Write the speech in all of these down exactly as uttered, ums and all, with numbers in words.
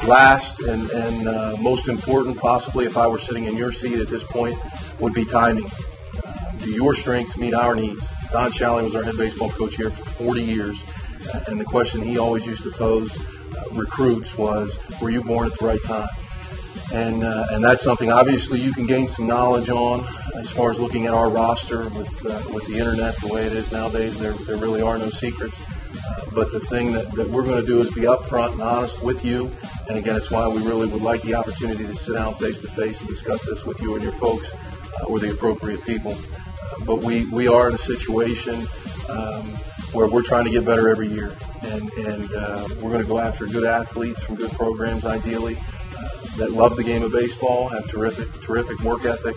Last and, and uh, most important, possibly if I were sitting in your seat at this point, would be timing. Do your strengths meet our needs? Don Schally was our head baseball coach here for forty years, uh, and the question he always used to pose uh, recruits was, were you born at the right time? And, uh, and that's something obviously you can gain some knowledge on as far as looking at our roster with, uh, with the internet the way it is nowadays. There, there really are no secrets. Uh, but the thing that, that we're going to do is be upfront and honest with you. And again, it's why we really would like the opportunity to sit down face to face and discuss this with you and your folks uh, or the appropriate people. Uh, but we, we are in a situation um, where we're trying to get better every year. And, and uh, we're going to go after good athletes from good programs, ideally, uh, that love the game of baseball, have terrific, terrific work ethic,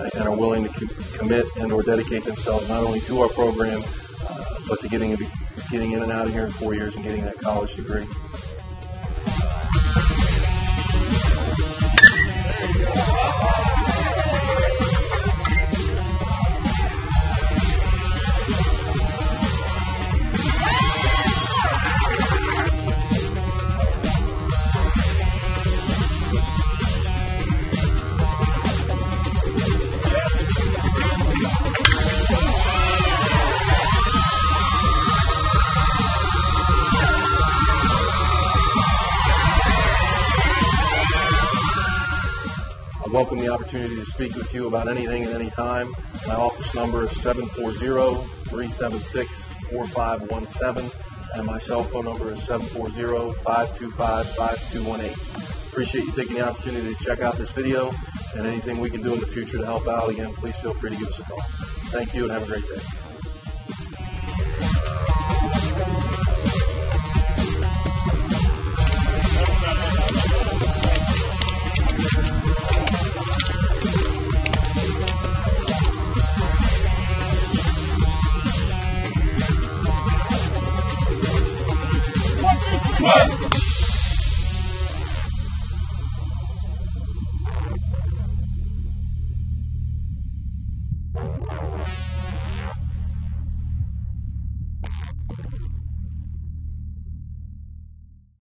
uh, and are willing to co commit and or dedicate themselves not only to our program, uh, but to getting a getting in and out of here in four years and getting that college degree. welcome the opportunity to speak with you about anything at any time. My office number is seven four zero, three seven six, four five one seven, and my cell phone number is seven four zero, five two five, five two one eight. Appreciate you taking the opportunity to check out this video, and anything we can do in the future to help out, again, please feel free to give us a call. Thank you and have a great day.